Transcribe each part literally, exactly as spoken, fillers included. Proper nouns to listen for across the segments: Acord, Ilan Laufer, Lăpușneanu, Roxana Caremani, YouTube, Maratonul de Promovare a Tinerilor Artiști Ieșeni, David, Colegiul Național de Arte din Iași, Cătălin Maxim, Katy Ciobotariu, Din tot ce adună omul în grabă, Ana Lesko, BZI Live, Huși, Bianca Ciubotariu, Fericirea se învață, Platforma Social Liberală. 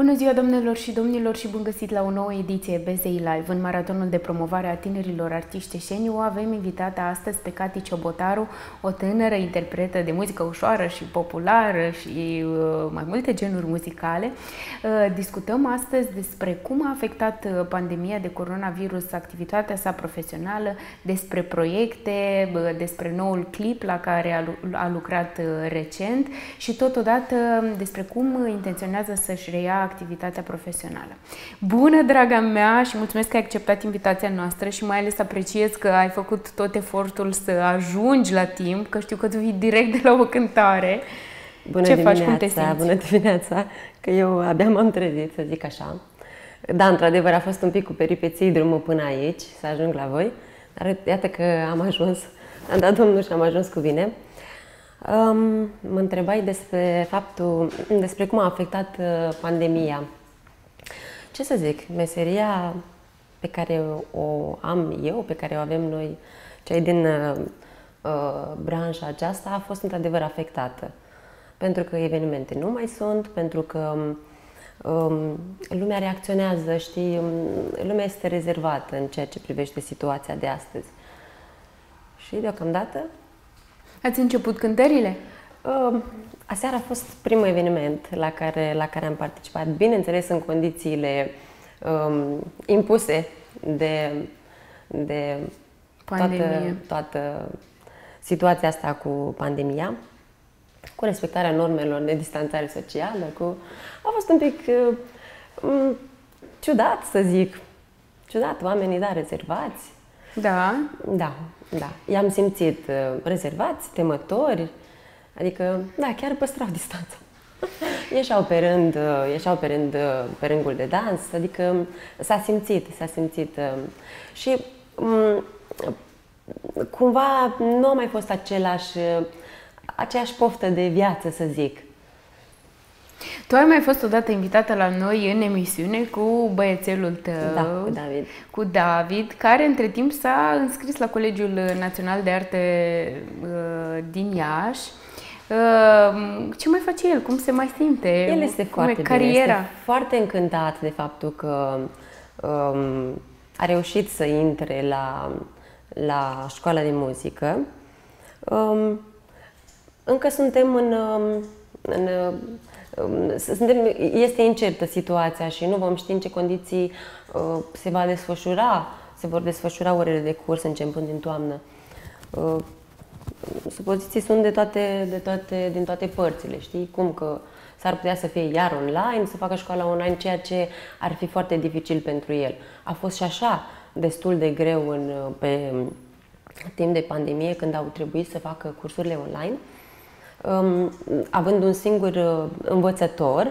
Bună ziua, domnilor și domnilor, și bun găsit la o nouă ediție B Z I Live. În Maratonul de Promovare a Tinerilor Artiști Ieșeni o avem invitată astăzi pe Katy Ciobotariu, o tânără interpretă de muzică ușoară și populară și mai multe genuri muzicale. Discutăm astăzi despre cum a afectat pandemia de coronavirus activitatea sa profesională, despre proiecte, despre noul clip la care a lucrat recent și totodată despre cum intenționează să-și reia activitatea profesională. Bună, draga mea, și mulțumesc că ai acceptat invitația noastră și mai ales apreciez că ai făcut tot efortul să ajungi la timp, că știu că tu vii direct de la o cântare. Bună Ce dimineața, faci? Cum te simți? Bună dimineața, că eu abia m-am trezit, să zic așa. Da, într-adevăr a fost un pic cu peripeții drumul până aici, să ajung la voi, dar iată că am ajuns, am dat Domnul și am ajuns cu bine. Um, mă întrebai despre faptul, despre cum a afectat uh, pandemia. Ce să zic, meseria pe care o am eu, pe care o avem noi, cei din uh, uh, branșa aceasta, a fost într-adevăr afectată. Pentru că evenimente nu mai sunt, pentru că um, lumea reacționează, știi, lumea este rezervată în ceea ce privește situația de astăzi. Și deocamdată... Ați început cântările? Aseară a fost primul eveniment la care, la care am participat, bineînțeles în condițiile um, impuse de, de toată, toată situația asta cu pandemia, cu respectarea normelor de distanțare socială. Cu... A fost un pic um, ciudat, să zic. Ciudat, oamenii, da, rezervați. Da. Da, da. I-am simțit rezervați, temători, adică, da, chiar păstrau distanța. Ieșeau pe rând, ieșeau pe rând, pe rângul de dans, adică s-a simțit, s-a simțit. Și cumva nu a mai fost același, aceeași poftă de viață, să zic. Tu ai mai fost odată invitată la noi în emisiune cu băiețelul tău, da, cu, David. cu David, care între timp s-a înscris la Colegiul Național de Arte din Iași. Ce mai face el? Cum se mai simte? El este Cum foarte e cariera? Bine, este foarte încântat de faptul că um, a reușit să intre la, la școala de muzică. Um, încă suntem în... în Este incertă situația și nu vom ști în ce condiții se va desfășura, se vor desfășura orele de curs începând din toamnă. Supoziții sunt de toate, de toate, din toate părțile, știi? Cum că s-ar putea să fie iar online, să facă școala online, ceea ce ar fi foarte dificil pentru el. A fost și așa destul de greu în, pe timp de pandemie, când au trebuit să facă cursurile online. Um, având un singur uh, învățător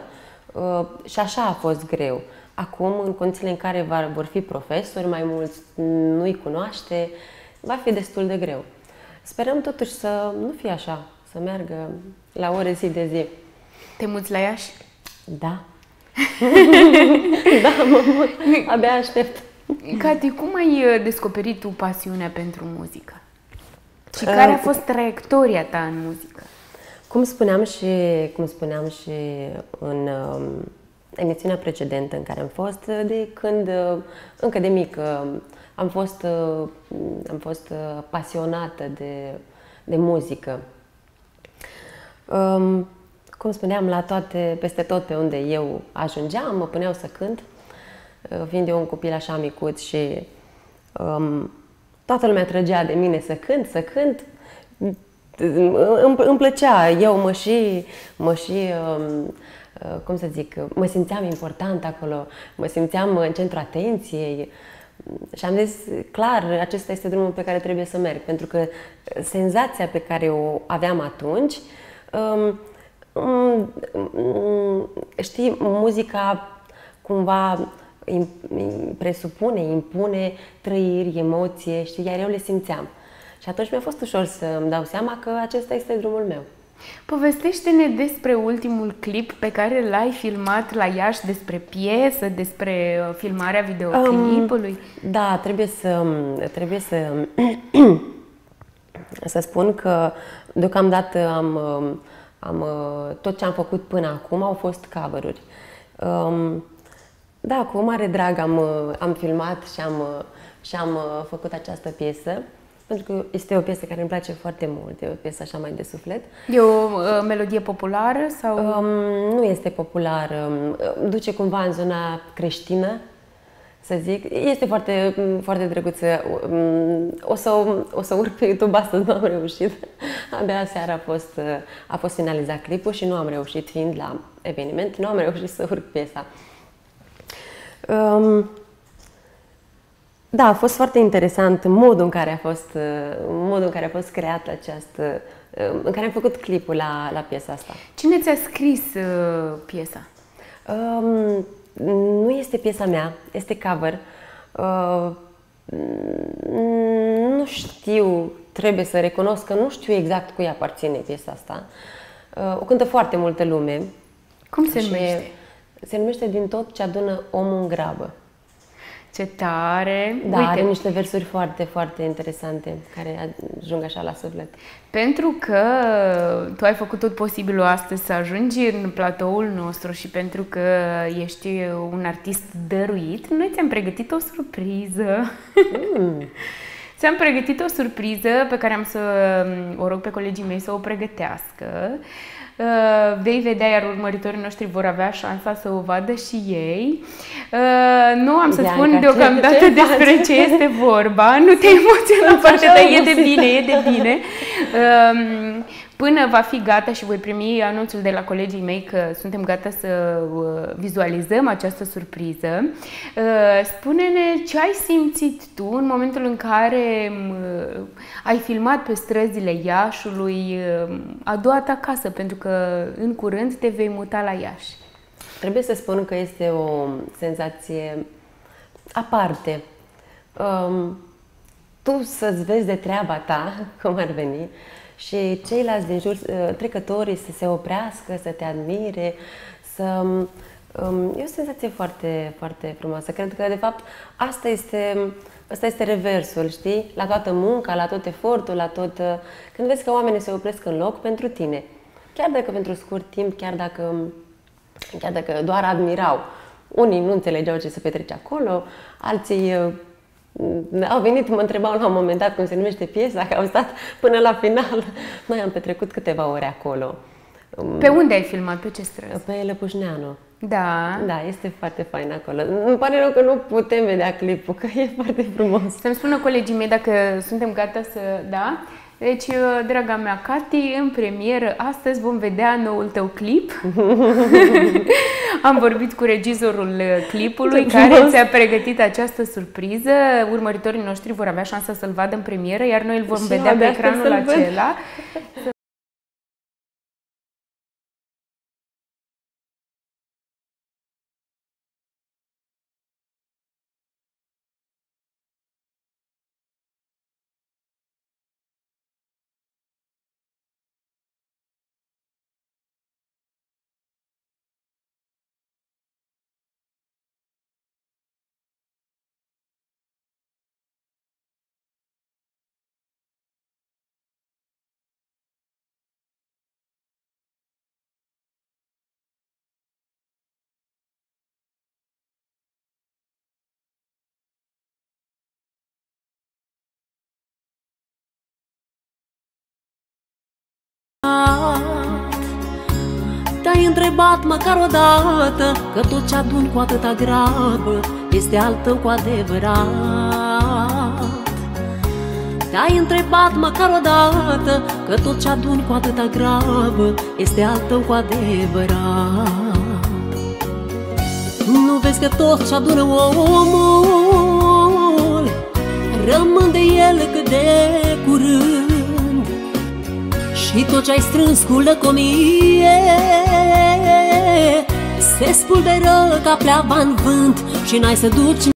uh, și așa a fost greu. Acum, în condițiile în care va, vor fi profesori, mai mulți nu-i cunoaște, va fi destul de greu. Sperăm totuși să nu fie așa, să meargă la ore zi de zi. Te muți la Iași? Da. Da, mă mut. Abia aștept. Katy, cum ai descoperit tu pasiunea pentru muzică? Și care a fost traiectoria ta în muzică? Cum spuneam și, cum spuneam și în uh, emisiunea precedentă în care am fost, de când, uh, încă de mică, uh, am fost, uh, am fost uh, pasionată de, de muzică. Um, cum spuneam, la toate, peste tot pe unde eu ajungeam, mă puneau să cânt, uh, fiind eu un copil așa micuț și um, toată lumea trăgea de mine să cânt, să cânt. Îmi plăcea, eu mă și, mă și, cum să zic, mă simțeam important acolo, mă simțeam în centrul atenției și am zis, clar, acesta este drumul pe care trebuie să merg, pentru că senzația pe care o aveam atunci, știi, muzica cumva presupune, impune trăiri, emoție, știi, iar eu le simțeam. Și atunci mi-a fost ușor să-mi dau seama că acesta este drumul meu. Povestește-ne despre ultimul clip pe care l-ai filmat la Iași, despre piesă, despre filmarea videoclipului. Um, da, trebuie să, trebuie să, să spun că deocamdată am, am, tot ce am făcut până acum au fost cover-uri. Um, da, cu mare drag am, am filmat și am, și am făcut această piesă, pentru că este o piesă care îmi place foarte mult, e o piesă așa mai de suflet. E o uh, melodie populară? Sau? Um, nu este populară, duce cumva în zona creștină, să zic. Este foarte, foarte drăguță. O să o să urc pe YouTube astăzi, nu am reușit. Abia seara a fost, a fost finalizat clipul și nu am reușit, fiind la eveniment, nu am reușit să urc piesa. Um, da, a fost foarte interesant modul în care a fost, modul în care a fost creat această, în care am făcut clipul la, la piesa asta. Cine ți-a scris uh, piesa? Um, Nu este piesa mea, este cover. Uh, nu știu, trebuie să recunosc că nu știu exact cui aparține piesa asta. Uh, o cântă foarte multă lume. Cum se numește? Se numește Din tot ce adună omul în grabă. Ce tare! Da, uite, are niște versuri foarte, foarte interesante care ajung așa la suflet. Pentru că tu ai făcut tot posibilul astăzi să ajungi în platoul nostru și pentru că ești un artist dăruit, noi ți-am pregătit o surpriză. Mm. Ți-am pregătit o surpriză pe care am să o rog pe colegii mei să o pregătească. Uh, vei vedea, iar urmăritorii noștri vor avea șansa să o vadă și ei. Uh, nu am să Bianca, spun deocamdată ce despre faci? ce este vorba. Nu te emoționa foarte, dar e de bine, e de bine. Uh, până va fi gata și voi primi anunțul de la colegii mei că suntem gata să vizualizăm această surpriză. Uh, spune-ne ce ai simțit tu în momentul în care uh, ai filmat pe străzile Iașiului uh, a doua ta casă, pentru că în curând te vei muta la Iași. Trebuie să spun că este o senzație aparte. Um, tu să-ți vezi de treaba ta, cum ar veni, și ceilalți din jur, trecătorii, să se oprească, să te admire, să... Um, e o senzație foarte, foarte frumoasă. Cred că, de fapt, asta este, asta este reversul, știi? La toată munca, la tot efortul, la tot... Când vezi că oamenii se opresc în loc pentru tine, chiar dacă pentru scurt timp, chiar dacă... Chiar dacă doar admirau. Unii nu înțelegeau ce se petrece acolo, alții uh, au venit, mă întrebau la un moment dat cum se numește piesa, că au stat până la final. Noi am petrecut câteva ore acolo. Pe unde ai filmat? Pe ce străzi? Pe Lăpușneanu. Da. Da, este foarte fain acolo. Îmi pare rău că nu putem vedea clipul, că e foarte frumos. Să-mi spună colegii mei dacă suntem gata să... Da? Deci, draga mea Katy, în premieră astăzi vom vedea noul tău clip. Am vorbit cu regizorul clipului care ți-a pregătit această surpriză. Urmăritorii noștri vor avea șansa să-l vadă în premieră, iar noi îl vom vedea pe ecranul acela. Te-ai întrebat măcar o dată că tot ce adun cu atâta grabă este al tău cu adevărat. Te-ai întrebat măcar o dată că tot ce adun cu atâta grabă este al tău cu adevărat. Nu vezi că tot ce adună omul rămân de el cât de curând. Și tot ce ai strâns cu lăcomie se spulberă ca pleava-n vânt și n-ai să duci.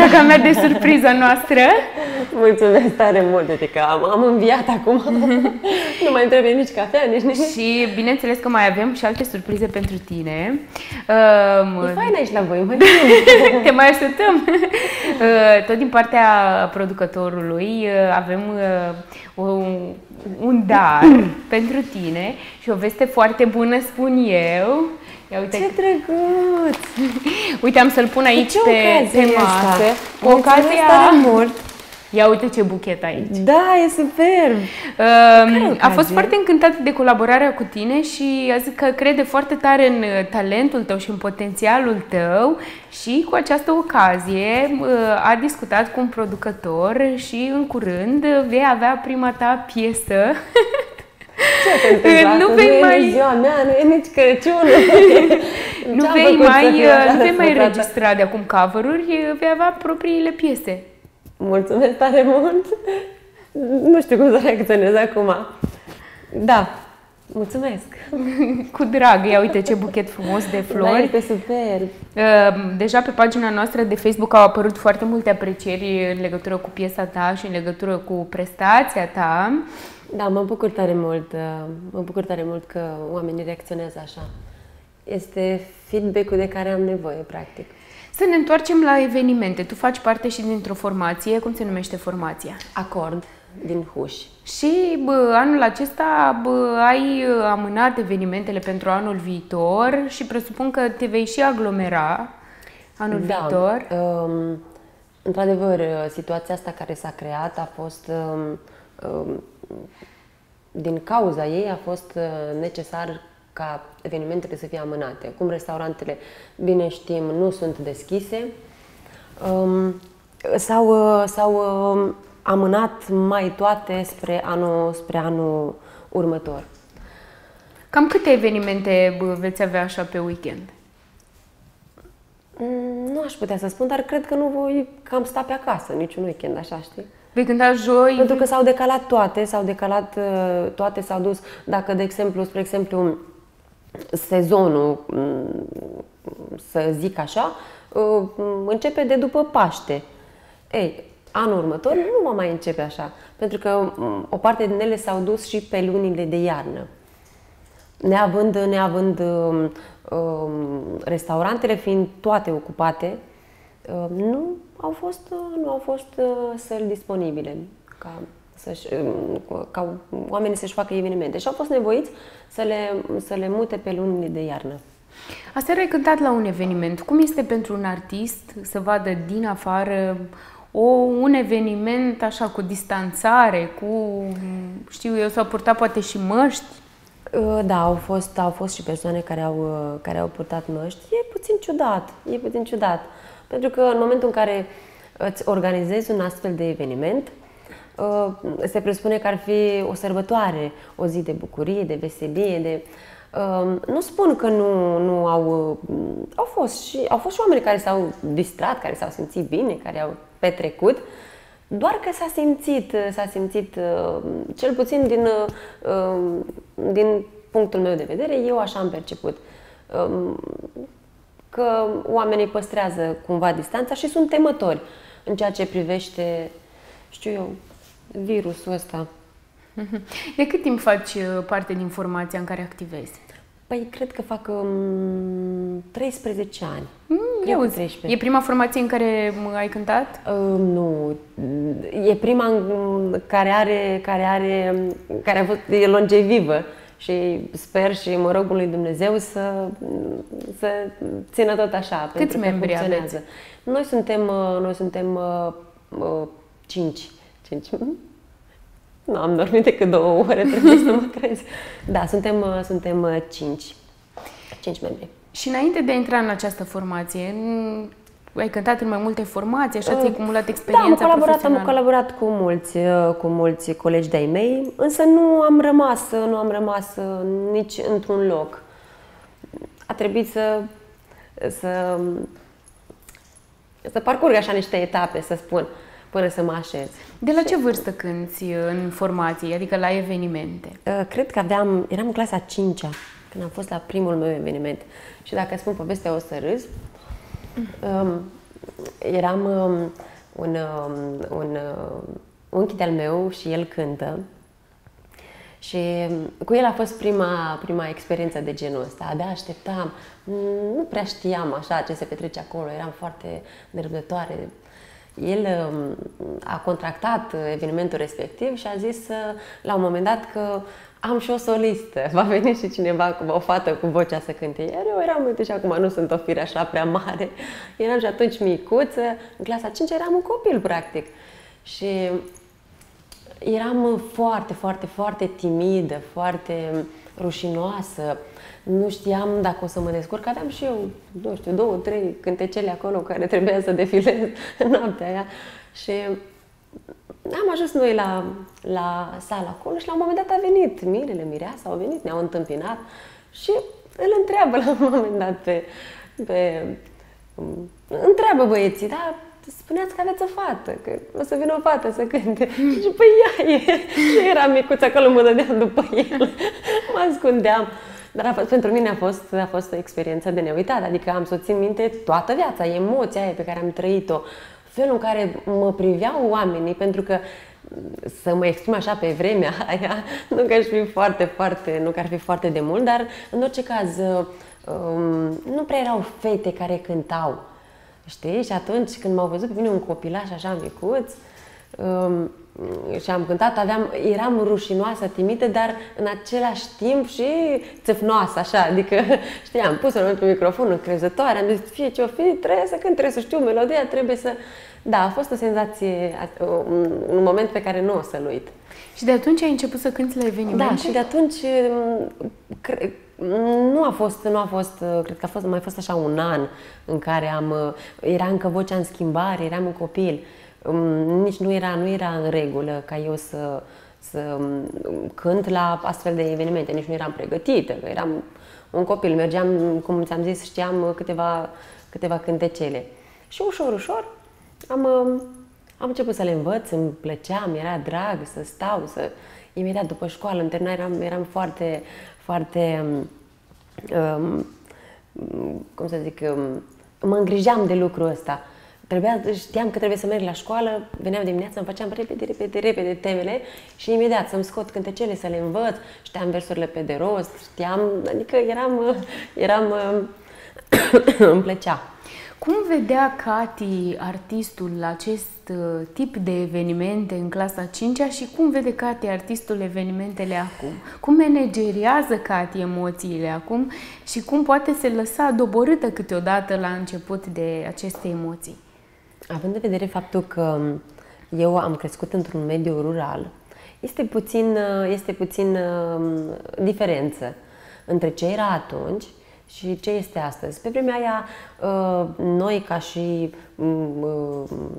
draga mea, de surpriza noastră. Mulțumesc tare mult, adică am, am înviat acum. Nu mai trebuie nici cafea, nici nimic. Și bineînțeles că mai avem și alte surprize pentru tine. Um, e fain aici la voi, mă. Te mai așteptăm. Uh, tot din partea producătorului uh, avem uh, un, un dar pentru tine și o veste foarte bună, spun eu. Ia uite. Ce drăguț! Uite, am să-l pun aici pe, pe masă. O ocazie tare mult. Ia uite ce buchet aici. Da, e superb! Uh, a fost foarte încântată de colaborarea cu tine și a zis că crede foarte tare în talentul tău și în potențialul tău și cu această ocazie uh, a discutat cu un producător și în curând vei avea prima ta piesă. Ce te nu vei nu mai ziua mea, nu e nici Crăciunul. Nu vei mai, nu vei mai registra de acum cover-uri, vei avea propriile piese. Mulțumesc tare mult. Nu știu cum să reacționez acum. Da, mulțumesc. Cu drag. Ia uite ce buchet frumos de flori. Da, este super. Deja pe pagina noastră de Facebook au apărut foarte multe aprecieri în legătură cu piesa ta și în legătură cu prestația ta. Da, mă bucur tare mult. Mă bucur tare mult că oamenii reacționează așa. Este feedback-ul de care am nevoie, practic. Să ne întoarcem la evenimente. Tu faci parte și dintr-o formație. Cum se numește formația? Acord, din Huși. Și bă, anul acesta bă, ai amânat evenimentele pentru anul viitor și presupun că te vei și aglomera anul da. viitor. Um, într-adevăr, situația asta care s-a creat a fost... Um, um, din cauza ei a fost necesar ca evenimentele să fie amânate. Acum restaurantele, bine știm, nu sunt deschise. S-au amânat mai toate spre anul, spre anul următor. Cam câte evenimente veți avea așa pe weekend? Nu aș putea să spun, dar cred că nu voi cam sta pe acasă niciun weekend, așa, știi? Vei cânta joi? Pentru că s-au decalat toate, s-au decalat toate, s-au dus, dacă, de exemplu, spre exemplu, sezonul, să zic așa, începe de după Paște. Ei, anul următor nu va mai începe așa, pentru că o parte din ele s-au dus și pe lunile de iarnă. Neavând, neavând restaurantele fiind toate ocupate, nu au fost, nu au fost săli disponibile ca, să-și, ca oamenii să-și facă evenimente și au fost nevoiți să le, să le mute pe lunile de iarnă. Aseară ai cântat la un eveniment. Cum este pentru un artist să vadă din afară o, un eveniment așa cu distanțare, cu, știu eu, s-au purtat poate și măști? Da, au fost, au fost și persoane care au, care au purtat măști. E puțin ciudat, e puțin ciudat. Pentru că în momentul în care îți organizezi un astfel de eveniment, se presupune că ar fi o sărbătoare, o zi de bucurie, de veselie, de... Nu spun că nu, nu au... Au fost, și, au fost și oameni care s-au distrat, care s-au simțit bine, care au petrecut, doar că s-a simțit, s-a simțit, cel puțin din, din punctul meu de vedere, eu așa am perceput. Că oamenii păstrează cumva distanța și sunt temători în ceea ce privește, știu eu, virusul ăsta. De cât timp faci parte din formația în care activezi? Păi, cred că fac um, treisprezece ani. Mm, treisprezece. E prima formație în care ai cântat? Uh, nu. E prima în care are, care are, care a fost, e longevivă. Și sper și mă rog lui Dumnezeu să, să țină tot așa. Câți membri aveți? Noi suntem, noi suntem uh, cinci. cinci. Nu am dormit decât două ore, trebuie să mă crezi. Da, suntem, suntem cinci. Cinci membri. Și înainte de a intra în această formație, ai cântat în mai multe formații, așa ți-ai cumulat experiența da, am colaborat, am colaborat cu mulți, cu mulți colegi de-ai mei, însă nu am rămas, nu am rămas nici într-un loc. A trebuit să, să, să parcurg așa niște etape, să spun, până să mă așez. De la ce vârstă cânti în formații, adică la evenimente? Cred că aveam, eram în clasa a cincea, când am fost la primul meu eveniment. Și dacă spun povestea, o să râzi. Um, eram un, un unchi de-al meu și el cântă. Și cu el a fost prima, prima experiență de genul ăsta. Abia așteptam, nu prea știam așa ce se petrece acolo, eram foarte nerăbdătoare. El a contractat evenimentul respectiv și a zis la un moment dat că am și o solistă, va veni și cineva, o fată cu vocea să cânte. Iar eu eram, uite și acum nu sunt o fire așa prea mare, eram și atunci micuță, în clasa a cincea eram un copil practic. Și eram foarte, foarte, foarte timidă, foarte rușinoasă, nu știam dacă o să mă descurc, aveam și eu, nu știu, două, trei cântecele acolo care trebuia să defilez noaptea aia. Și am ajuns noi la, la sala acolo și la un moment dat a venit Mirele, Mireasa, au venit, ne-au întâmpinat și îl întreabă la un moment dat pe... pe întreabă băieții, da? Spuneați că aveți o fată, că o să vină o fată să cânte. Și păi ea e. Eu eram micuță acolo, mă dădeam după el, mă ascundeam. Dar a fost, pentru mine a fost, a fost o experiență de neuitat, adică am să o țin minte toată viața, emoția aia pe care am trăit-o, felul în care mă priveau oamenii, pentru că să mă exprim așa pe vremea aia, nu că aș fi foarte, foarte, nu că ar fi foarte de mult, dar în orice caz nu prea erau fete care cântau. Știi? Și atunci când m-au văzut pe mine un copilaș așa micuț um, și am cântat, aveam, eram rușinoasă, timidă, dar în același timp și țâfnoasă așa, adică știi, am pus-o pe microfon, încrezătoare, am zis, fie ce-o fi, trebuie să cânt, trebuie să știu melodia, trebuie să... Da, a fost o senzație, un moment pe care nu o să-l uit. Și de atunci ai început să cânti la evenimente? Da, și de atunci... Cre... Nu a fost, nu a fost, cred că a fost, mai fost așa un an în care am, era încă vocea în schimbare, eram un copil, nici nu era, nu era în regulă ca eu să, să cânt la astfel de evenimente, nici nu eram pregătită, că eram un copil, mergeam, cum ți-am zis, știam câteva, câteva cântecele. Și ușor, ușor am, am început să le învăț, îmi plăcea, mi-era drag să stau, să... Imediat după școală, în terminal, eram, eram foarte... foarte, um, cum să zic, um, mă îngrijeam de lucrul ăsta. Trebuia, știam că trebuie să merg la școală, veneam dimineața, îmi făceam repede, repede, repede temele și imediat să-mi scot cântecele, să le învăț, știam versurile pe de rost, știam, adică eram, eram îmi plăcea. Cum vedea Katy, artistul, acest tip de evenimente în clasa a cincea și cum vede Katy, artistul, evenimentele acum? Cum manageriază Katy emoțiile acum și cum poate se lăsa doborâtă câteodată la început de aceste emoții? Având în vedere faptul că eu am crescut într-un mediu rural, este puțin, este puțin diferență între ce era atunci și ce este astăzi. Pe vremea aia, noi ca și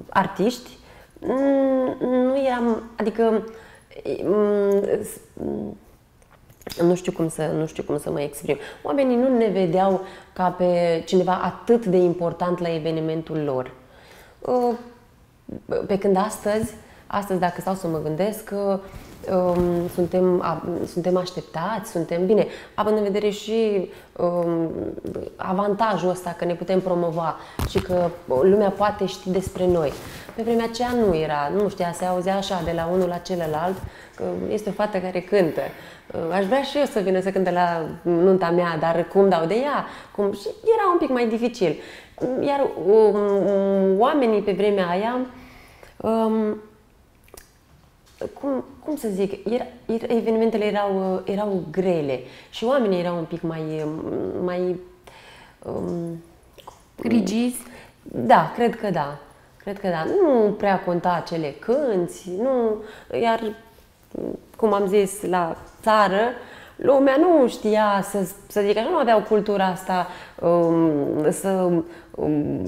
artiști, nu eram, adică, nu știu cum să, nu știu cum să mă exprim. Oamenii nu ne vedeau ca pe cineva atât de important la evenimentul lor. Pe când astăzi, astăzi dacă stau să mă gândesc, că Um, suntem, a, suntem așteptați, suntem bine, având în vedere și um, avantajul ăsta că ne putem promova și că lumea poate ști despre noi. Pe vremea aceea nu era, nu știa, se auzea așa de la unul la celălalt că este o fată care cântă. Aș vrea și eu să vină să cânte la nunta mea, dar cum dau de ea? Cum? Și era un pic mai dificil. Iar um, oamenii pe vremea aia um, Cum, cum să zic, era, evenimentele erau, erau grele și oamenii erau un pic mai, mai um, rigizi. Da, cred că da. Cred că da. Nu prea conta cele cânți, nu, iar, cum am zis, la țară, lumea nu știa să, să zic așa, nu aveau cultura asta um, să... Um,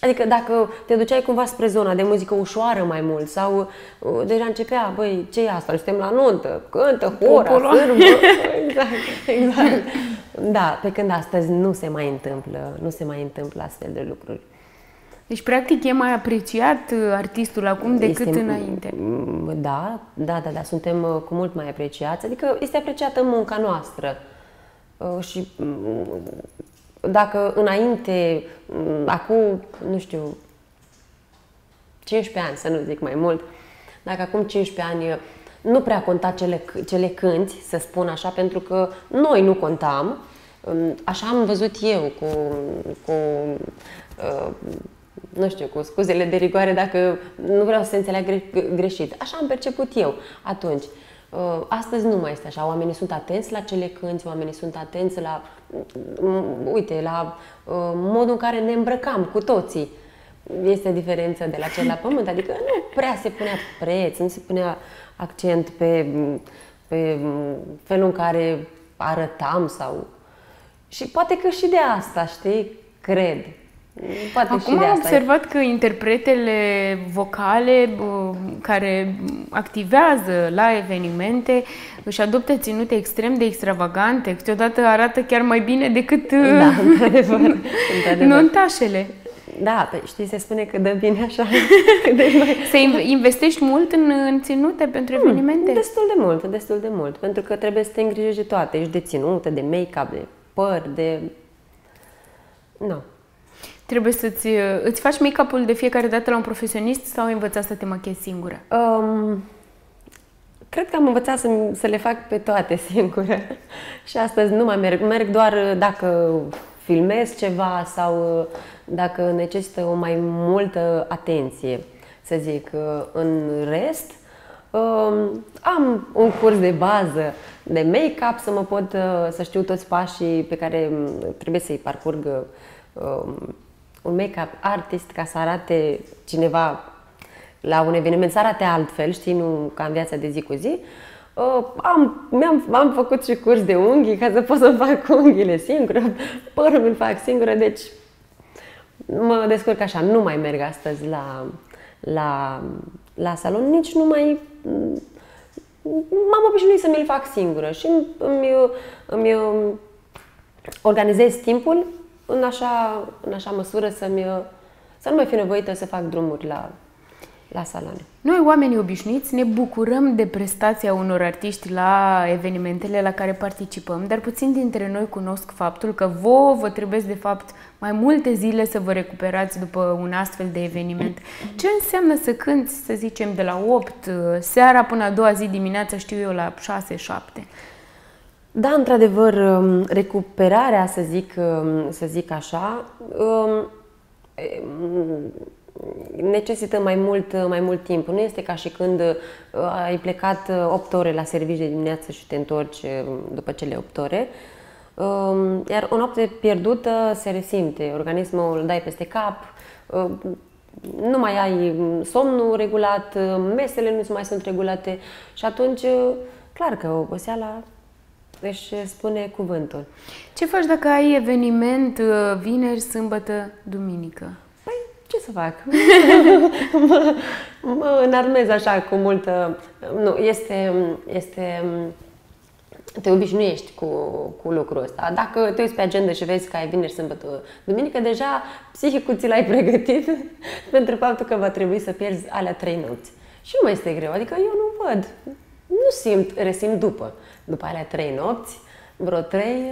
Adică dacă te duceai cumva spre zona de muzică ușoară mai mult sau uh, deja începea, băi, ce e asta? Suntem la nuntă, cântă, hora, sârbă. Exact, exact. Da, pe când astăzi nu se mai întâmplă, nu se mai întâmplă astfel de lucruri. Deci, practic, e mai apreciat artistul acum decât este, înainte. Da, da, da, da, suntem cu mult mai apreciați. Adică este apreciată munca noastră. Uh, și... Uh, Dacă înainte, acum, nu știu, cincisprezece ani, să nu zic mai mult, dacă acum cincisprezece ani nu prea conta cele, cele cânti, să spun așa, pentru că noi nu contam, așa am văzut eu cu, cu uh, nu știu, cu scuzele de rigoare, dacă nu vreau să se înțeleagă gre greșit. Așa am perceput eu atunci. Uh, astăzi nu mai este așa. Oamenii sunt atenți la cele cânti, oamenii sunt atenți la, uh, uite, la uh, modul în care ne îmbrăcam cu toții. Este diferență de la cel la pământ, adică nu prea se punea preț, nu se punea accent pe, pe felul în care arătam sau... Și poate că și de asta, știi, cred. Poate Acum și de am asta observat e... că interpretele vocale care activează la evenimente își adoptă ținute extrem de extravagante, câteodată arată chiar mai bine decât da, într-adevăr, într-adevăr. nuntașele. Da, știi, se spune că dă bine așa. Se investești mult în, în ținute pentru hmm, evenimente? Destul de mult, destul de mult. Pentru că trebuie să te îngrijești de toate. Ești de ținute, de make-up, de păr, de... No. Trebuie să-ți îți faci make-up-ul de fiecare dată la un profesionist sau ai învățat să te machezi singură? Um, cred că am învățat să, să le fac pe toate singură. Și astăzi nu mai merg. Merg doar dacă... filmez ceva sau dacă necesită o mai multă atenție, să zic. În rest, am un curs de bază de make-up să mă pot, să știu toți pașii pe care trebuie să-i parcurg un make-up artist ca să arate cineva la un eveniment, să arate altfel, știi, nu ca în viața de zi cu zi. Am, -am, am făcut și curs de unghii ca să pot să fac unghiile singură, părul îl fac singură, deci mă descurc așa. Nu mai merg astăzi la, la, la salon, nici nu mai... M-am obișnuit să mi-l fac singură și îmi, îmi, îmi organizez timpul în așa, în așa măsură să-mi, să nu mai fi nevoită să fac drumuri la... la saloane. Noi, oamenii obișnuiți, ne bucurăm de prestația unor artiști la evenimentele la care participăm, dar puțin dintre noi cunosc faptul că vouă vă trebuie de fapt mai multe zile să vă recuperați după un astfel de eveniment. Ce înseamnă să cânti, să zicem, de la opt seara până a doua zi dimineața, știu eu, la șase șapte? Da, într-adevăr, recuperarea, să zic, să zic așa, necesită mai mult, mai mult timp. Nu este ca și când ai plecat opt ore la serviciu de dimineață și te întorci după cele opt ore. Iar o noapte pierdută se resimte, organismul îl dai peste cap, nu mai ai somnul regulat, mesele nu mai sunt regulate și atunci, clar că oboseala își spune cuvântul. Ce faci dacă ai eveniment vineri, sâmbătă, duminică? Ce să fac? mă, mă înarmez așa cu multă... Nu, este... este te obișnuiești cu, cu lucrul ăsta. Dacă te uiți pe agenda și vezi că ai vineri, sâmbătă, duminică, deja psihicul ți l-ai pregătit pentru faptul că va trebui să pierzi alea trei nopți. Și nu mai este greu. Adică eu nu văd. Nu simt, resimt după. După alea trei nopți, vreo trei,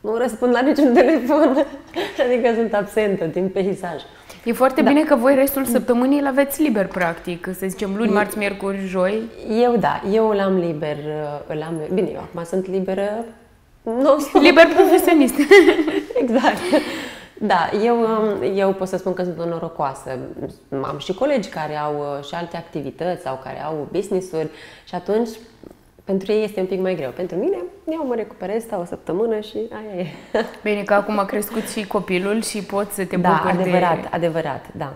nu răspund la niciun telefon. Adică sunt absentă din peisaj. E foarte da. Bine că voi restul săptămânii îl aveți liber, practic, să zicem luni, marți, miercuri, joi. Eu da, eu îl am liber, îl am... bine, eu acum sunt liberă, nu, liber profesionist. Exact. Da, eu, eu pot să spun că sunt o norocoasă. Am și colegi care au și alte activități sau care au business-uri și atunci pentru ei este un pic mai greu. Pentru mine, eu mă recuperez, stau o săptămână și aia e. Bine că acum a crescut și copilul și poți să te bucuri de... Da, adevărat, de... adevărat, da.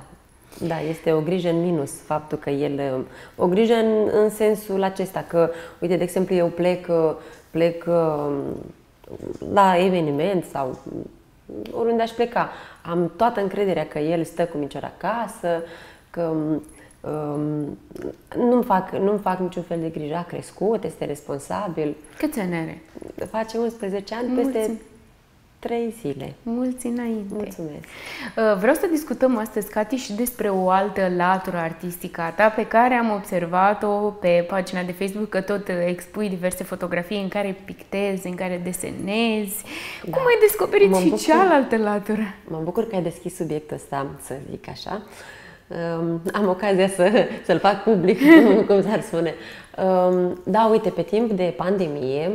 Da, este o grijă în minus faptul că el... O grijă în, în sensul acesta că, uite, de exemplu, eu plec, plec la eveniment sau oriunde aș pleca. Am toată încrederea că el stă cu micior acasă, că... Um, nu-mi fac, nu-mi fac niciun fel de grijă. A crescut, este responsabil. Câți ani are? Face unsprezece ani, peste trei zile. Mulți înainte. Mulțumesc. Vreau să discutăm astăzi, Katy, și despre o altă latură artistică a ta pe care am observat-o pe pagina de Facebook, că tot expui diverse fotografii în care pictezi, în care desenezi. Da. Cum ai descoperit mă și bucur... cealaltă latură? Mă bucur că ai deschis subiectul ăsta, să zic așa. Um, am ocazia să, să-l fac public, cum s-ar spune. Um, da, uite, pe timp de pandemie,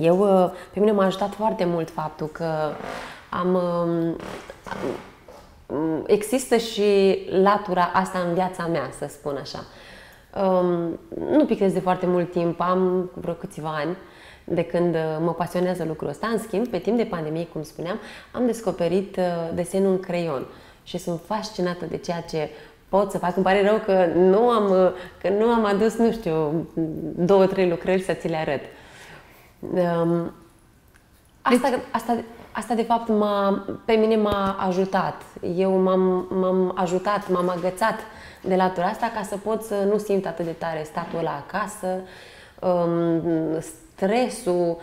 eu, pe mine m-a ajutat foarte mult faptul că am, am, există și latura asta în viața mea, să spun așa. Um, nu pictez de foarte mult timp, am vreo câțiva ani de când mă pasionează lucrul ăsta. În schimb, pe timp de pandemie, cum spuneam, am descoperit desenul în creion. Și sunt fascinată de ceea ce pot să fac. Îmi pare rău că nu am, că nu am adus, nu știu, două, trei lucrări să ți le arăt. Um, asta, asta, asta, de fapt, pe mine m-a ajutat. Eu m-am ajutat, m-am agățat de latura asta ca să pot să nu simt atât de tare statul ăla acasă, um, stresul,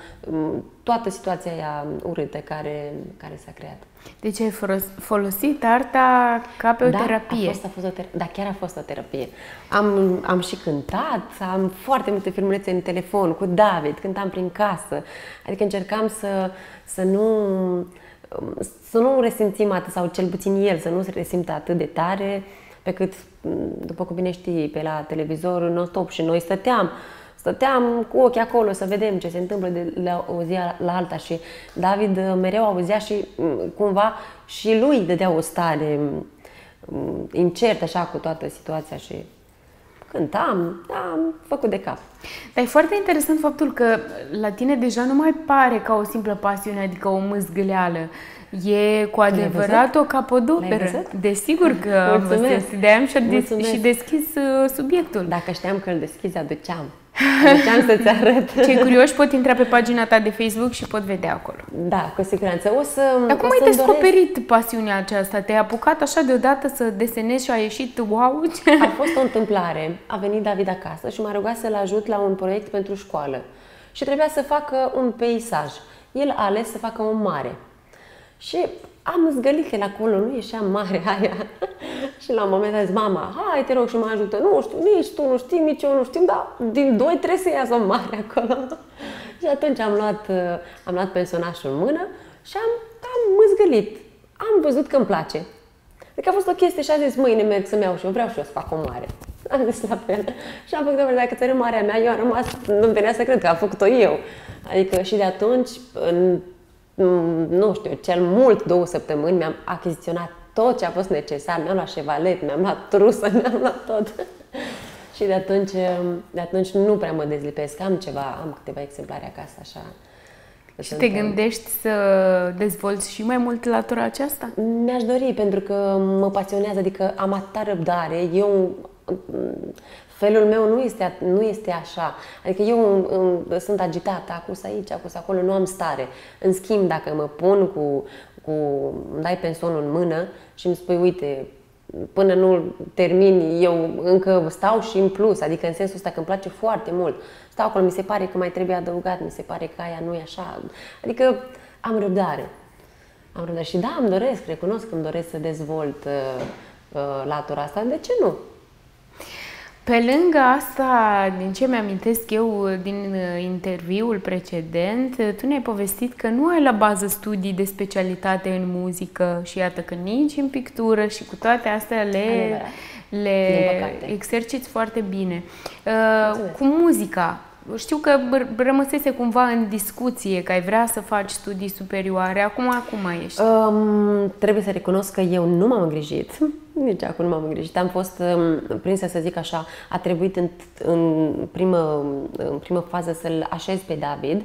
toată situația aia urâtă care, care s-a creat. Deci ai folosit arta ca pe o da, terapie. A fost, a fost o terapie. Da, chiar a fost o terapie. Am, am și cântat, am foarte multe filmulețe în telefon cu David, cântam prin casă. Adică încercam să, să nu să nu resimțim atât, sau cel puțin el să nu se resimtă atât de tare, pe cât, după cum bine știi, pe la televizor non-stop și noi stăteam Stăteam cu ochii acolo să vedem ce se întâmplă de la o zi la alta și David mereu auzea și cumva și lui dădea o stare incertă așa cu toată situația și cântam, am făcut de cap. Dar e foarte interesant faptul că la tine deja nu mai pare ca o simplă pasiune, adică o mâzgâleală. E cu adevărat o capodoperă. Desigur că am văzut. De-aia am și deschis subiectul. Dacă știam că îl deschizi, aduceam. Aduceam să-ți arăt. Cei curioși pot intra pe pagina ta de Facebook și pot vedea acolo. Da, cu siguranță. O să, Dar cum o ai descoperit doresc... pasiunea aceasta? Te-ai apucat așa deodată să desenezi și a ieșit wow? A fost o întâmplare. A venit David acasă și m-a rugat să-l ajut la un proiect pentru școală. Și trebuia să facă un peisaj. El a ales să facă o mare. Și am zgălit el acolo, nu ieșea mare aia. Și la un moment dat a zis, mama, hai, te rog și mă ajută. Nu știu, nici tu nu știi, nici eu nu știu, dar din doi trebuie să iasă mare acolo. Și atunci am luat, am luat pensonașul în mână și am, am mâzgălit. Am văzut că îmi place. Adică a fost o chestie și a zis, mâine merg să-mi iau și eu, vreau și eu să fac o mare. Am zis la fel. Și am făcut o mare, dacă marea mea, eu am rămas, nu-mi venea să cred că am făcut-o eu. Adică și de atunci, în nu știu, cel mult două săptămâni mi-am achiziționat tot ce a fost necesar, mi-am luat șevalet, mi-am luat trusă, mi-am luat tot. Și de atunci, de atunci nu prea mă dezlipesc, am ceva, am câteva exemplare acasă, așa. Și te gândești să dezvolți și mai mult latura aceasta? Mi-aș dori, pentru că mă pasionează, adică am atâta răbdare, eu... Felul meu nu este, nu este așa. Adică eu um, sunt agitată, acus aici, acus acolo, nu am stare. În schimb, dacă mă pun cu, cu îmi dai pensonul în mână și îmi spui, uite, până nu termin, eu încă stau și în plus, adică în sensul ăsta că îmi place foarte mult. Stau acolo, mi se pare că mai trebuie adăugat, mi se pare că aia nu e așa. Adică am răbdare. Am răbdare. Și da, îmi doresc, recunosc că îmi doresc să dezvolt uh, uh, latura asta. De ce nu? Pe lângă asta, din ce mi-amintesc eu din interviul precedent, tu ne-ai povestit că nu ai la bază studii de specialitate în muzică și iată că nici în pictură și cu toate astea le, le exerciți foarte bine. Uh, cu muzica, știu că rămăsese cumva în discuție că ai vrea să faci studii superioare. Acum, acum mai ești? Um, trebuie să recunosc că eu nu m-am îngrijit. Nici acum nu m-am îngrijit. Am fost um, prinsă, să zic așa, a trebuit în, în, primă, în primă fază să-l așez pe David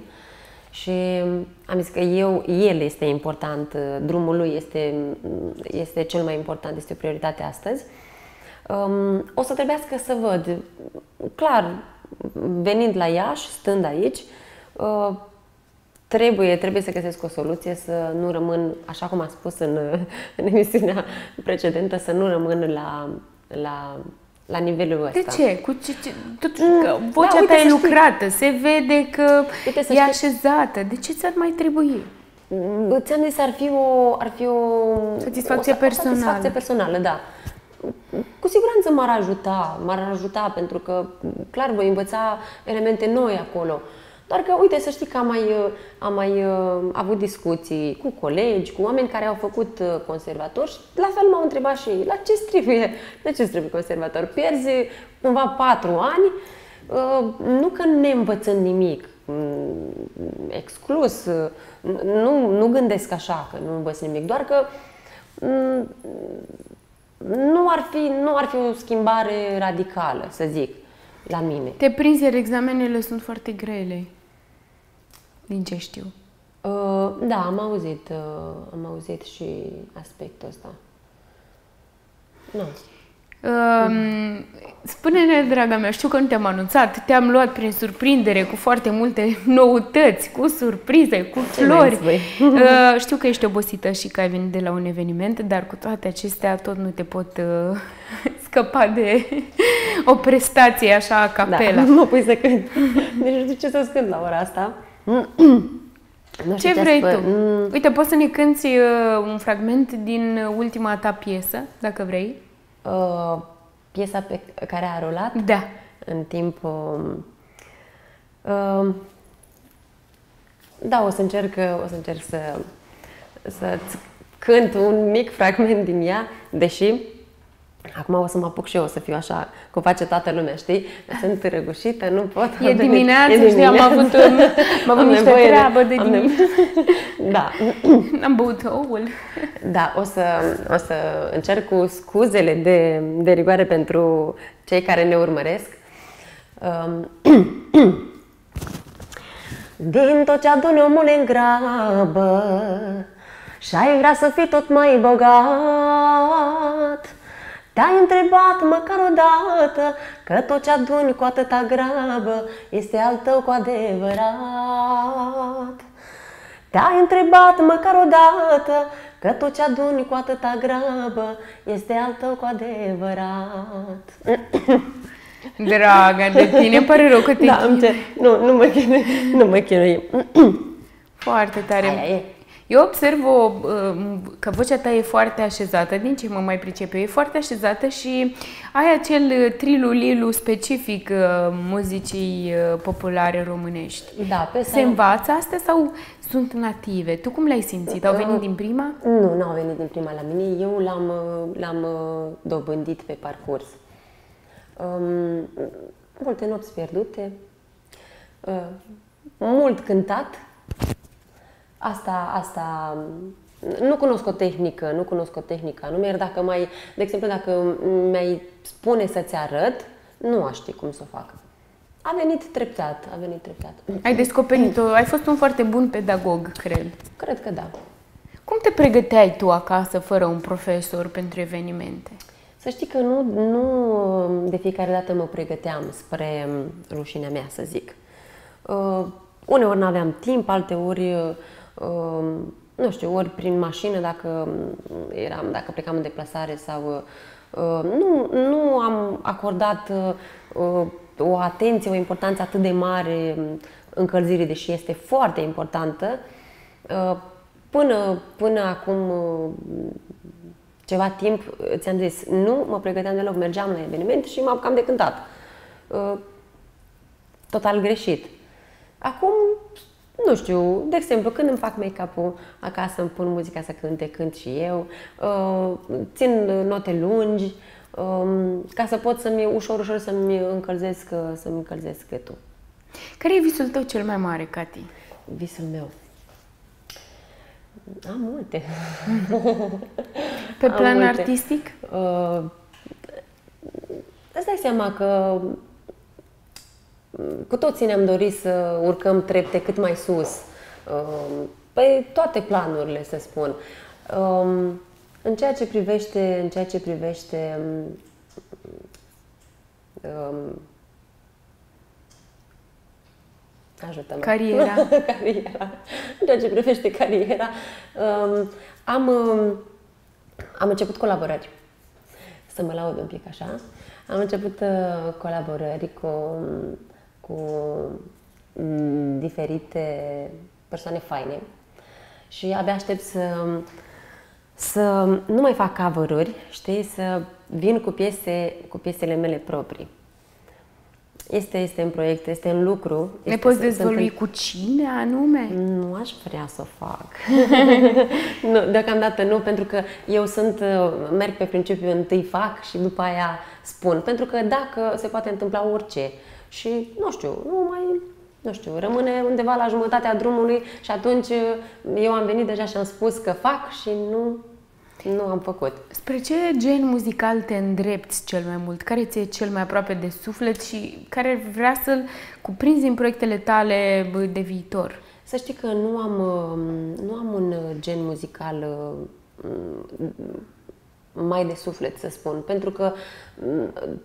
și am zis că eu, el este important, drumul lui este, este cel mai important, este o prioritate astăzi. Um, o să trebuiască să văd, clar, venind la Iași, stând aici, trebuie, trebuie să găsesc o soluție să nu rămân, așa cum am spus în, în emisiunea precedentă, să nu rămân la, la, la nivelul ăsta. De ce? Cu ce, ce? Totuși, că vocea da, ta e lucrată, se vede că uite, e așezată. De ce ți-ar mai trebui? ți-am zis, ar fi o, ar fi o satisfacție, o, o, personală. satisfacție personală, da. Cu siguranță m-ar ajuta, m-ar ajuta, pentru că, clar, voi învăța elemente noi acolo. Doar că, uite, să știi că am mai, am mai avut discuții cu colegi, cu oameni care au făcut conservatori și la fel m-au întrebat și ei, la ce trebuie, la ce trebuie conservator? Pierzi cumva patru ani, nu că ne învățăm nimic, exclus, nu, nu gândesc așa că nu învăț nimic, doar că nu ar fi, nu ar fi o schimbare radicală, să zic. La mine. Te prinzi, iar examenele sunt foarte grele, din ce știu. Uh, da, am auzit, uh, am auzit și aspectul ăsta. No. Uh, Spune-ne, draga mea, știu că nu te-am anunțat, te-am luat prin surprindere cu foarte multe noutăți, cu surprize, cu flori. Uh, știu că ești obosită și că ai venit de la un eveniment, dar cu toate acestea tot nu te pot uh, scăpa de o prestație așa a capela. Da, mă pui să cânt. Deci nu știu ce să-ți cânt la ora asta. Ce vrei tu? Uite, poți să ne cânti uh, un fragment din ultima ta piesă, dacă vrei. Uh, piesa pe care a rulat? Da. În timp... Uh, uh, da, o să încerc, o să încerc să, să-ți cânt un mic fragment din ea, deși acum o să mă apuc și eu, o să fiu așa, cum face toată lumea, știi? Sunt răgușită, nu pot... E dimineață, e dimineață. Am avut, un, am avut am niște treabă de dimineață. Da. Am băut oul. Da, o să, o să încerc cu scuzele de, de rigoare pentru cei care ne urmăresc. Din tot ce adună omul în grabă și-ai vrea să fii tot mai bogat, te-ai întrebat măcar odată că tot ce aduni cu atâta grabă este al tău cu adevărat. Te-ai întrebat măcar odată că tot ce aduni cu atâta grabă este al tău cu adevărat. Dragă de tine, pare rău că te da, nu, nu mă chinui, nu mă chinui. Foarte tare. Aia e. Eu observ o, că vocea ta e foarte așezată, din ce mă mai pricep eu, e foarte așezată și ai acel trilu-lilu specific muzicii populare românești. Da, pe se învață astea sau sunt native? Tu cum le-ai simțit? Au venit din prima? Nu, nu au venit din prima la mine. Eu l-am dobândit pe parcurs. Um, multe nopți pierdute, uh, mult cântat. Asta, asta, nu cunosc o tehnică, nu cunosc o tehnică anume, iar dacă mai, de exemplu, dacă mi-ai spune să-ți arăt, nu aș ști cum să o fac. A venit treptat, a venit treptat. Ai descoperit-o, ai fost un foarte bun pedagog, cred. Cred că da. Cum te pregăteai tu acasă, fără un profesor, pentru evenimente? Să știi că nu, nu de fiecare dată mă pregăteam, spre rușinea mea, să zic. Uh, uneori n-aveam timp, alteori... nu știu, ori prin mașină, dacă eram, dacă plecam în deplasare sau... Nu, nu am acordat o atenție, o importanță atât de mare încălzirii, deși este foarte importantă. Până, până acum ceva timp, ți-am zis, nu mă pregăteam deloc, mergeam la eveniment și m-am cam decântat. Total greșit. Acum... Nu știu, de exemplu, când îmi fac make-up-ul acasă, îmi pun muzica să cânte, cânt și eu, țin note lungi, ca să pot să-mi, ușor, ușor să-mi încălzesc, să-mi încălzesc gâtul. Care e visul tău cel mai mare, Katy? Visul meu? Am multe. Pe plan multe. Artistic? Uh, îți dai seama că... Cu toții ne-am dorit să urcăm trepte cât mai sus, pe toate planurile, să spun. În ceea ce privește, în ceea ce privește ajută-mă. Cariera. Cariera. În ceea ce privește cariera, am, am început colaborări. Să mă laud un pic așa. Am început colaborări cu... cu diferite persoane faine și abia aștept să, să nu mai fac cover-uri, știi, să vin cu, piese, cu piesele mele proprii. Este, este în proiect, este în lucru. Ne poți dezvălui în... cu cine anume? Nu aș vrea să o fac. Nu, deocamdată nu, pentru că eu sunt, merg pe principiu, întâi fac și după aia spun. Pentru că dacă se poate întâmpla orice și, nu știu, nu mai, nu știu, rămâne undeva la jumătatea drumului și atunci eu am venit deja și am spus că fac și nu... Nu am făcut. Spre ce gen muzical te îndrepti cel mai mult? Care ți-e cel mai aproape de suflet și care vrea să-l cuprinzi în proiectele tale de viitor? Să știi că nu am, nu am un gen muzical mai de suflet, să spun, pentru că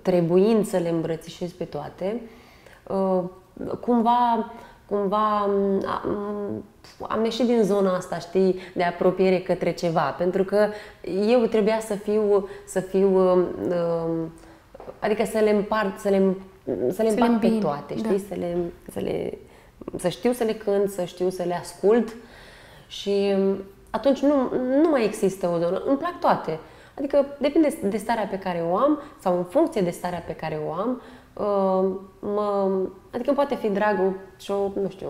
trebuind să le îmbrățișez pe toate, cumva... cumva am, am ieșit din zona asta, știi, de apropiere către ceva, pentru că eu trebuia să fiu, să fiu adică să le împart, să le, să le împart pe toate, știi, da. să, le, să, le, să știu să le cânt, să știu să le ascult și atunci nu, nu mai există o zonă, îmi plac toate, adică depinde de starea pe care o am sau în funcție de starea pe care o am. Mă, adică îmi poate fi dragul și o, nu știu,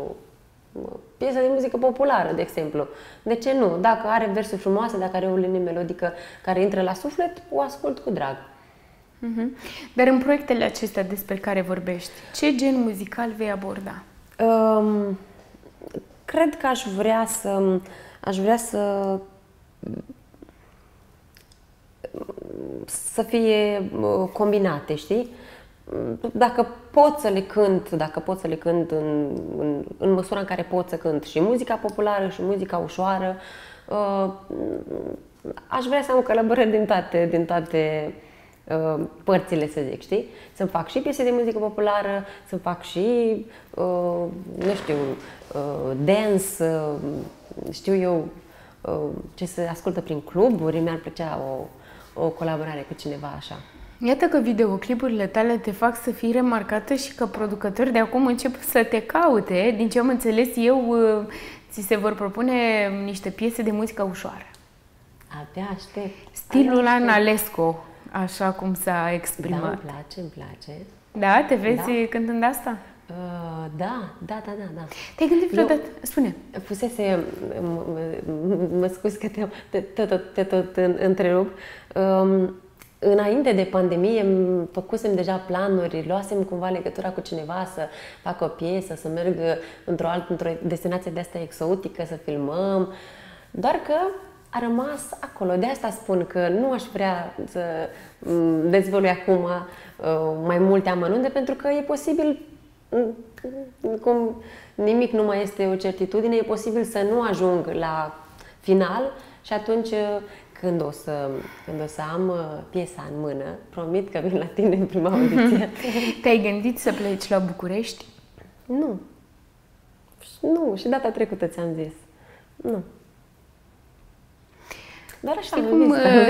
o piesă de muzică populară, de exemplu. De ce nu? Dacă are versuri frumoase, dacă are o linie melodică care intră la suflet, o ascult cu drag. Uh-huh. Dar în proiectele acestea despre care vorbești, ce gen muzical vei aborda? Um, cred că aș vrea să... Aș vrea să... să fie combinate, știi? Dacă pot să le cânt, dacă pot să le cânt în, în, în măsura în care pot să cânt și muzica populară și muzica ușoară, uh, aș vrea să am călăbărări din toate, din toate uh, părțile, să zic, știi? Să-mi fac și piese de muzică populară, să-mi fac și, uh, nu știu, uh, dance, uh, știu eu uh, ce se ascultă prin cluburi, mi-ar plăcea o, o colaborare cu cineva așa. Iată că videoclipurile tale te fac să fii remarcată și că producători de acum încep să te caute. Din ce am înțeles eu, ți se vor propune niște piese de muzică ușoară. Abia aștept. Stilul Ana Lesko, așa cum s-a exprimat. Da, îmi place, îmi place. Da? Te vezi da. cântând asta? Uh, da, da, da, da. Te-ai gândit vreodată? Spune. Fusese, mă scuzi că te tot întrerup. Înainte de pandemie, făcusem deja planuri, luasem cumva legătura cu cineva să fac o piesă, să merg într-o altă, într-o destinație de asta exotică, să filmăm, doar că a rămas acolo. De asta spun că nu aș vrea să dezvălui acum mai multe amănunte, pentru că e posibil, cum nimic nu mai este o certitudine, e posibil să nu ajung la final și atunci... Când o, să, când o să am piesa în mână, promit că vin la tine în prima audiție. Te-ai gândit să pleci la București? Nu. Nu. Și data trecută ți-am zis. Nu. Dar așa cum,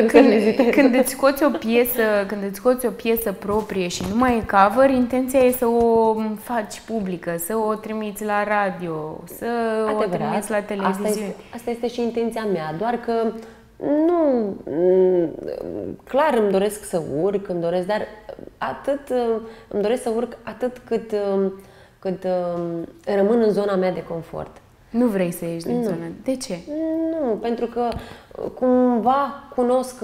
când, când, când, îți scoți o piesă, când îți scoți o piesă proprie și nu mai e cover, intenția e să o faci publică, să o trimiți la radio, să Adevărat, o trimiți la televiziune. Asta este, asta este și intenția mea, doar că nu, clar îmi doresc să urc, îmi doresc, dar atât, îmi doresc să urc atât cât, cât rămân în zona mea de confort. Nu vrei să ieși din nu. zona? De ce? Nu, pentru că cumva cunosc,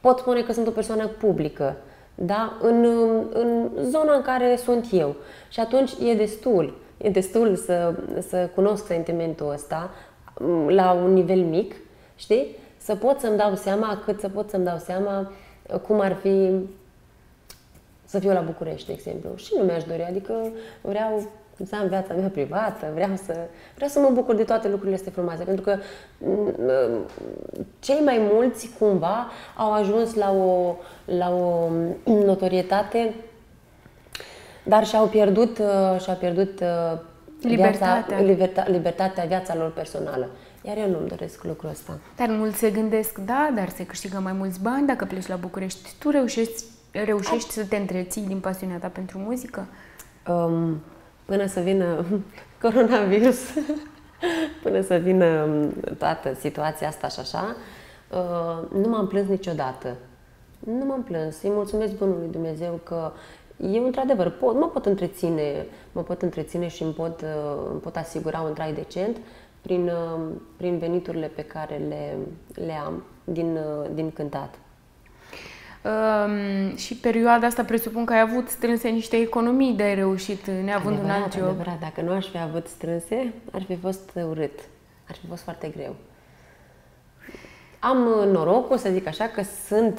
pot spune că sunt o persoană publică, da? în, în zona în care sunt eu și atunci e destul, e destul să, să cunosc sentimentul ăsta, la un nivel mic, știi? Să pot să-mi dau seama, cât să pot să-mi dau seama cum ar fi să fiu la București, de exemplu. Și nu mi-aș dori, adică vreau să am viața mea privată, vreau să, vreau să mă bucur de toate lucrurile astea frumoase, pentru că cei mai mulți, cumva, au ajuns la o, la o notorietate, dar și-au pierdut, și-au pierdut Libertatea. Viața, liberta, libertatea, viața lor personală. Iar eu nu-mi doresc lucrul ăsta. Dar mulți se gândesc, da, dar se câștigă mai mulți bani dacă pleci la București. Tu reușești, reușești A... să te întreții din pasiunea ta pentru muzică? Um, până să vină coronavirus. până să vină toată situația asta și așa, nu m-am plâns niciodată. Nu m-am plâns. Îi mulțumesc bunului Dumnezeu că eu, într-adevăr, pot, mă pot întreține, mă pot întreține și îmi pot, îmi pot asigura un trai decent prin, prin veniturile pe care le, le am din, din cântat. Um, și perioada asta presupun că ai avut strânse niște economii de reușit, neavând adevărat, un alt job. Adevărat, dacă nu aș fi avut strânse, ar fi fost urât. Ar fi fost foarte greu. Am norocul, să zic așa, că sunt...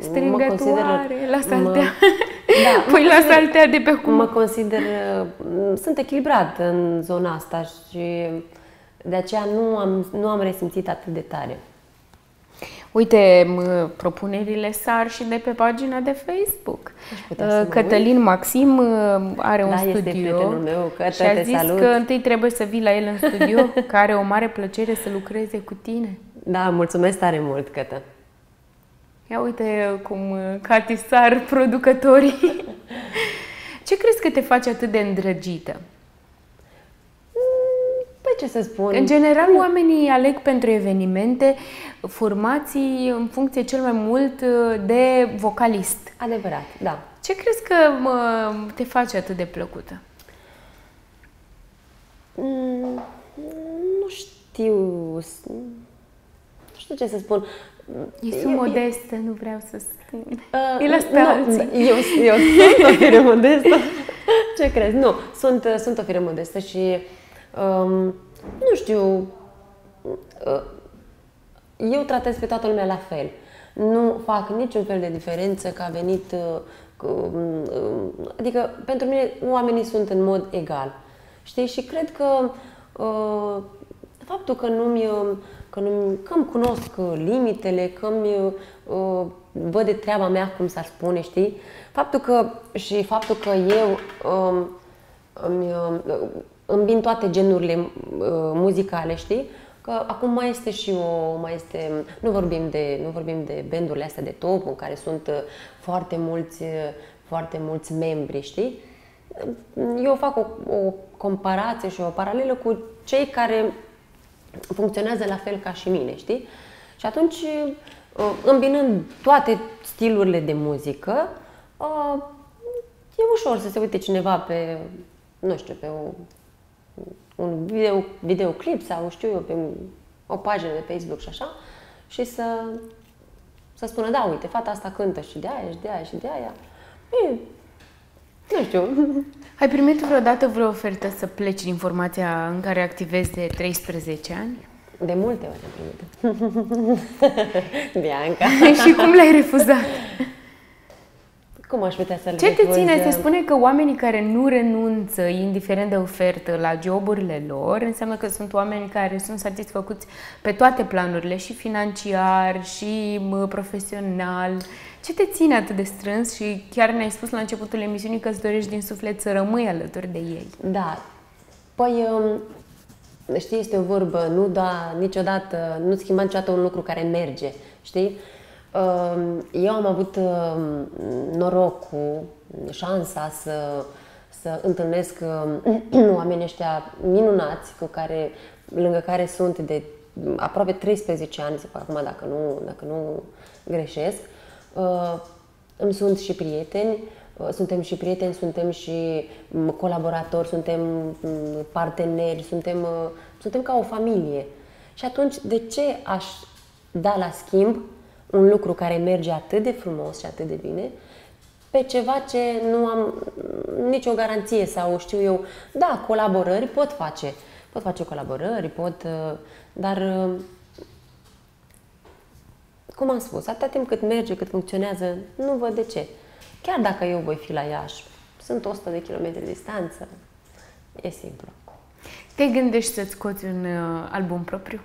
Stringătoare, consider, la saltea. Mă, da, păi la saltea de pe cum. Mă consider... Sunt echilibrat în zona asta și de aceea nu am, nu am resimțit atât de tare. Uite, propunerile sar și de pe pagina de Facebook. Cătălin Maxim are da, un studio meu, Cătă, și a zis salut. Că întâi trebuie să vii la el în studio, că are o mare plăcere să lucreze cu tine. Da, mulțumesc tare mult, Cătă. Ia uite cum Katy sar producătorii. Ce crezi că te face atât de îndrăgită? Ce să spun? În general, oamenii aleg pentru evenimente formații în funcție cel mai mult de vocalist. Adevărat, da. Ce crezi că te face atât de plăcută? Mm, nu știu... Nu știu ce să spun. E sunt modestă, nu vreau să spun. Uh, e la alții. Eu, eu sunt o fire modestă. Ce crezi? Nu, sunt, sunt o fire modestă și... Um, nu știu, eu tratez pe toată lumea la fel. Nu fac niciun fel de diferență că a venit, adică pentru mine oamenii sunt în mod egal. Știi? Și cred că uh, faptul că nu-mi, că nu-mi, că-mi cunosc limitele, că-mi uh, văd de treaba mea, cum s-ar spune, știi? Faptul că, și faptul că eu uh, îmi... Uh, îmbin toate genurile uh, muzicale, știi? Că acum mai este și o... Mai este, nu vorbim de, nu vorbim de bandurile astea de top, în care sunt uh, foarte, mulți, uh, foarte mulți membri, știi? Eu fac o, o comparație și o paralelă cu cei care funcționează la fel ca și mine, știi? Și atunci, uh, îmbinând toate stilurile de muzică, uh, e ușor să se uite cineva pe, nu știu, pe o... un video, videoclip sau, știu eu, pe o pagină de Facebook și așa, și să, să spună, da, uite, fata asta cântă și de aia, și de aia, și de aia. Ei, nu știu. Ai primit vreodată vreo ofertă să pleci din formația în care activezi de treisprezece ani? De multe ori am primit. Bianca. Și cum l-ai refuzat? Cum aș putea să-l refuz? Ce te ține? Se spune că oamenii care nu renunță, indiferent de ofertă, la joburile lor, înseamnă că sunt oameni care sunt satisfăcuți pe toate planurile, și financiar, și profesional. Ce te ține atât de strâns? Și chiar ne-ai spus la începutul emisiunii că îți dorești din suflet să rămâi alături de ei. Da. Păi, știi, este o vorbă, nu da niciodată, nu schimba niciodată un lucru care merge, știi? Eu am avut norocul, șansa să, să întâlnesc oamenii ăștia minunați, cu care, lângă care sunt de aproape treisprezece ani, zic acum, dacă nu, dacă nu greșesc. Îmi sunt și prieteni, suntem și prieteni, suntem și colaboratori, suntem parteneri, suntem, suntem ca o familie. Și atunci, de ce aș da la schimb un lucru care merge atât de frumos și atât de bine, pe ceva ce nu am nicio garanție sau știu eu, da, colaborări pot face. Pot face colaborări, pot, dar cum am spus, atâta timp cât merge, cât funcționează, nu văd de ce. Chiar dacă eu voi fi la Iași, sunt o sută de kilometri distanță, e simplu. Te gândești să-ți scoți un album propriu?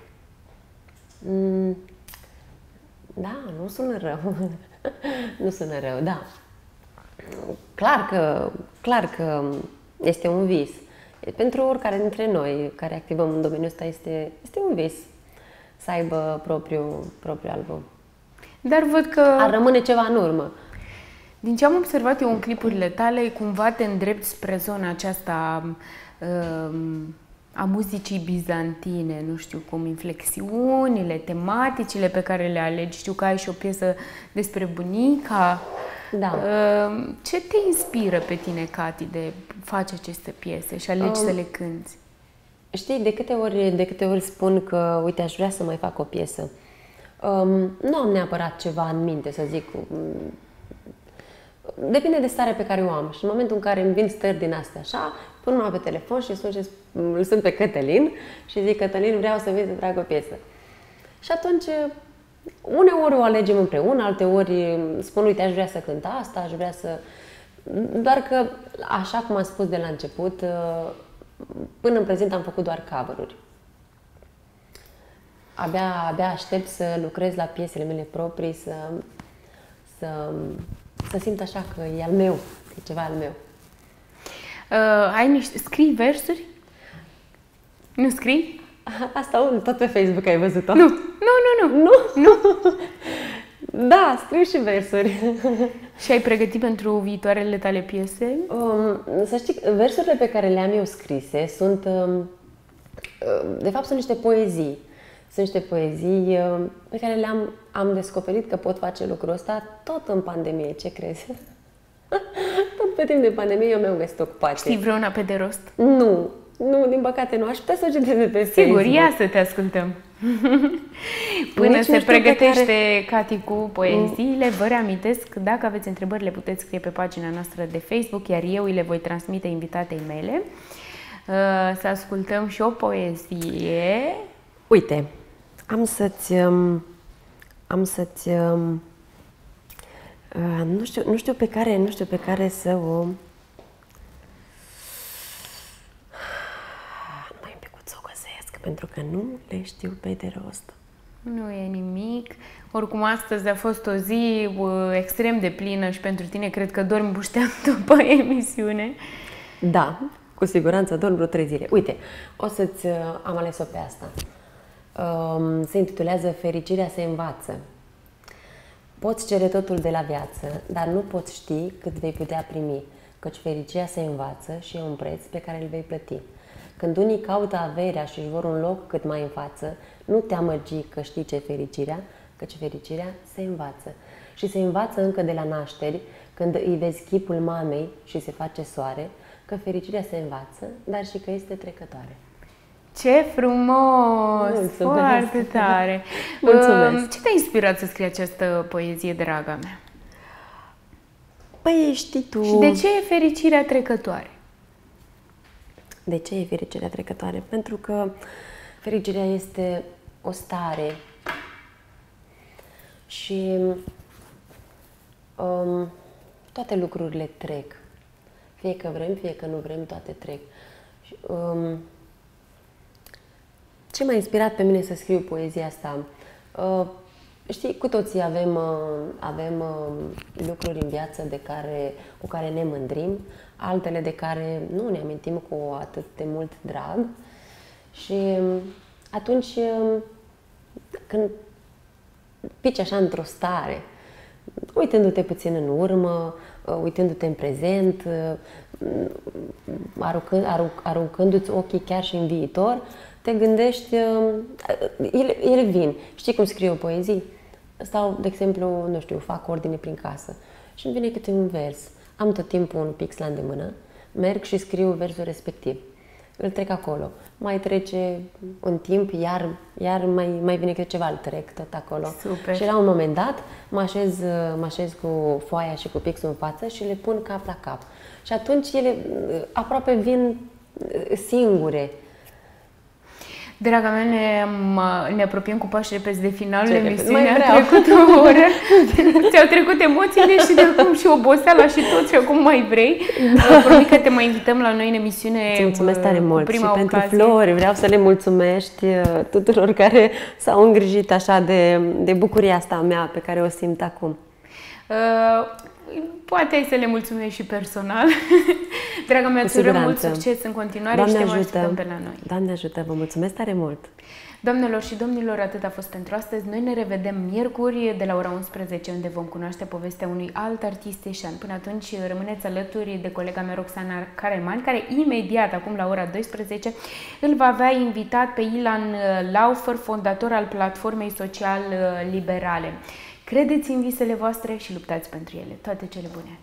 Mm. Da, nu sună rău. Nu sună rău, da. Clar că, clar că este un vis. Pentru oricare dintre noi care activăm în domeniul ăsta este, este un vis să aibă propriu, propriu album. Dar văd că... Ar rămâne ceva în urmă. Din ce am observat eu în clipurile tale, cumva te îndrepti spre zona aceasta... Um... a muzicii bizantine, nu știu cum, inflexiunile, tematicile pe care le alegi. Știu că ai și o piesă despre bunica. Da. Ce te inspiră pe tine, Katy, de faci aceste piese și alegi um, să le cânti? Știi, de câte ori, de câte ori spun că, uite, aș vrea să mai fac o piesă. Um, nu am neapărat ceva în minte, să zic. Depinde de starea pe care o am. Și în momentul în care îmi vin stări din astea așa, pun mâna pe telefon și sun, și îl sun pe Cătălin și zic: Cătălin, vreau să vin să trag o piesă. Și atunci, uneori o alegem împreună, alteori spun: uite, aș vrea să cânt asta, aș vrea să... Doar că, așa cum am spus de la început, până în prezent am făcut doar cover-uri. Abia, abia aștept să lucrez la piesele mele proprii, să, să, să simt așa că e al meu, e ceva al meu. Uh, ai niște... Scrii versuri? Nu scrii? Asta tot pe Facebook ai văzut-o. Nu, nu, nu, nu. Nu? Nu. Da, scriu și versuri. Și ai pregătit pentru viitoarele tale piese? Um, să știi, versurile pe care le-am eu scrise sunt... Um, de fapt, sunt niște poezii. Sunt niște poezii um, pe care le-am am descoperit că pot face lucrul ăsta tot în pandemie. Ce crezi? Tot pe timp de pandemie eu mi-am găsit ocupație. Știi vreuna pe de rost? Nu. Nu, din păcate nu. Aș putea să o citesc pe sigur, ia să te ascultăm. Până se pregătește care... Katy cu poeziile, vă reamintesc, dacă aveți întrebări, le puteți scrie pe pagina noastră de Facebook, iar eu îi le voi transmite invitatei mele. Să ascultăm și o poezie. Uite, am să-ți... Am să-ți... Nu știu, nu știu pe care, nu știu pe care să o... Pentru că nu le știu pe de rost. Nu e nimic. Oricum, astăzi a fost o zi extrem de plină și pentru tine. Cred că dormi bușteam după emisiune. Da, cu siguranță dorm vreo trei zile. Uite, o să-ți... am ales-o pe asta. Se intitulează Fericirea se învață. Poți cere totul de la viață, dar nu poți ști cât vei putea primi, căci fericirea se învață și e un preț pe care îl vei plăti. Când unii caută averea și își vor un loc cât mai în față, nu te amăgi că știi ce e fericirea, căci fericirea se învață. Și se învață încă de la nașteri, când îi vezi chipul mamei și se face soare, că fericirea se învață, dar și că este trecătoare. Ce frumos! Mulțumesc. Foarte tare! Mulțumesc! Ce te-a inspirat să scrii această poezie, draga mea? Păi știi tu... Și de ce e fericirea trecătoare? De ce e fericirea trecătoare? Pentru că fericirea este o stare și um, toate lucrurile trec. Fie că vrem, fie că nu vrem, toate trec. Și, um, ce m-a inspirat pe mine să scriu poezia asta? Uh, știi, cu toții avem, uh, avem uh, lucruri în viață de care, cu care ne mândrim, altele de care nu ne amintim cu atât de mult drag. Și atunci când pici așa într-o stare, uitându-te puțin în urmă, uitându-te în prezent, aruncând, aruncându-ți ochii chiar și în viitor, te gândești, ele, ele vin. Știi cum scriu poezii? Sau, de exemplu, nu știu, fac ordine prin casă și îmi vine câte un vers. Am tot timpul un pix la îndemână, merg și scriu versul respectiv. Îl trec acolo. Mai trece un timp, iar, iar mai, mai vine câte ceva, îl trec tot acolo. Super. Și la un moment dat mă așez, mă așez cu foaia și cu pixul în față și le pun cap la cap. Și atunci ele aproape vin singure. Draga mea, ne, ne apropiem cu pași repezi de finalul emisiunii. A trecut o oră, ți-au trecut emoțiile și de acum și oboseala și tot ce acum mai vrei. Da. Promit că te mai invităm la noi în emisiune. Îți mulțumesc tare mult și ocazie. Pentru flori. Vreau să le mulțumești tuturor care s-au îngrijit așa de, de bucuria asta mea pe care o simt acum. Uh... Poate să le mulțumesc și personal. Draga mea, îți urăm mult succes în continuare. Doamne, și te mai așteptăm pe la noi. Doamne ajută, vă mulțumesc tare mult! Doamnelor și domnilor, atât a fost pentru astăzi. Noi ne revedem miercuri de la ora unsprezece, unde vom cunoaște povestea unui alt artist ieșean. Până atunci, rămâneți alături de colega mea Roxana Caremani, care imediat, acum la ora doisprezece, îl va avea invitat pe Ilan Laufer, fondator al Platformei Social Liberale. Credeți în visele voastre și luptați pentru ele. Toate cele bune!